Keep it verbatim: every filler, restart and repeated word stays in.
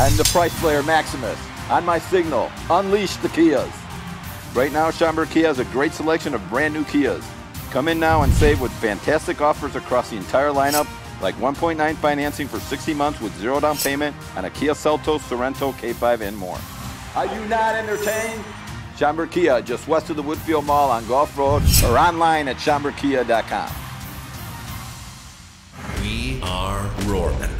I'm the price player Maximus. On my signal, unleash the Kias. Right now, Schaumburg Kia has a great selection of brand new Kias. Come in now and save with fantastic offers across the entire lineup, like one point nine financing for sixty months with zero down payment on a Kia Seltos, Sorento, K five, and more. Are you not entertained? Schaumburg Kia, just west of the Woodfield Mall on Golf Road, or online at schaumburg kia dot com. We are roaring.